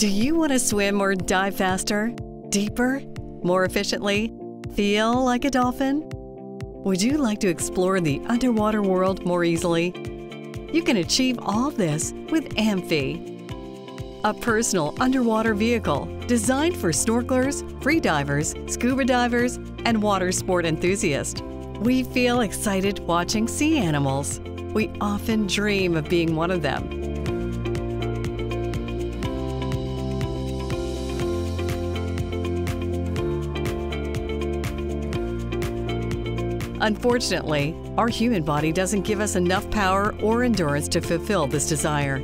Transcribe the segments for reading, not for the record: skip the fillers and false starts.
Do you want to swim or dive faster, deeper, more efficiently, feel like a dolphin? Would you like to explore the underwater world more easily? You can achieve all this with Amphi, a personal underwater vehicle designed for snorkelers, free divers, scuba divers, and water sport enthusiasts. We feel excited watching sea animals. We often dream of being one of them. Unfortunately, our human body doesn't give us enough power or endurance to fulfill this desire.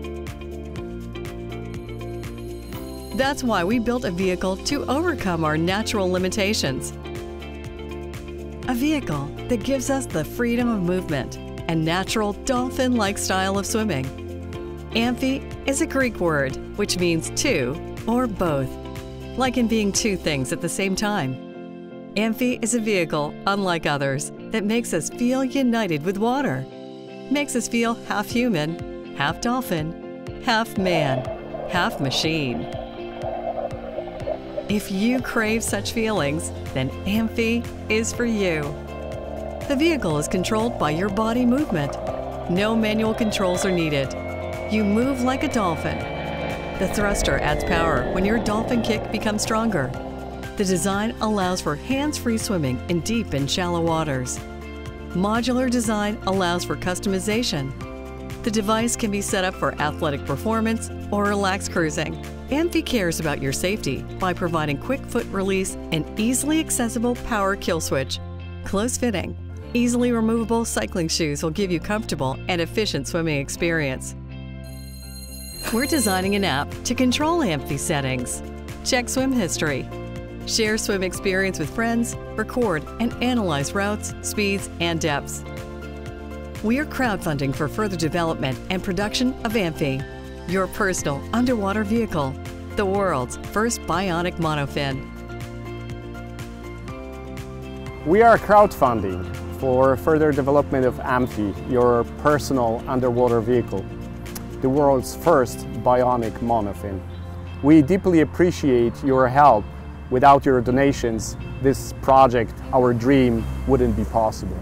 That's why we built a vehicle to overcome our natural limitations. A vehicle that gives us the freedom of movement and natural dolphin-like style of swimming. Amphi is a Greek word which means two or both, like in being two things at the same time. Amphi is a vehicle, unlike others, that makes us feel united with water. Makes us feel half human, half dolphin, half man, half machine. If you crave such feelings, then Amphi is for you. The vehicle is controlled by your body movement. No manual controls are needed. You move like a dolphin. The thruster adds power when your dolphin kick becomes stronger. The design allows for hands-free swimming in deep and shallow waters. Modular design allows for customization. The device can be set up for athletic performance or relaxed cruising. Amphi cares about your safety by providing quick foot release and easily accessible power kill switch. Close-fitting, easily removable cycling shoes will give you comfortable and efficient swimming experience. We're designing an app to control Amphi settings. Check swim history. Share swim experience with friends, record and analyze routes, speeds, and depths. We are crowdfunding for further development and production of Amphi, your personal underwater vehicle, the world's first bionic monofin. We are crowdfunding for further development of Amphi, your personal underwater vehicle, the world's first bionic monofin. We deeply appreciate your help. Without your donations, this project, our dream, wouldn't be possible.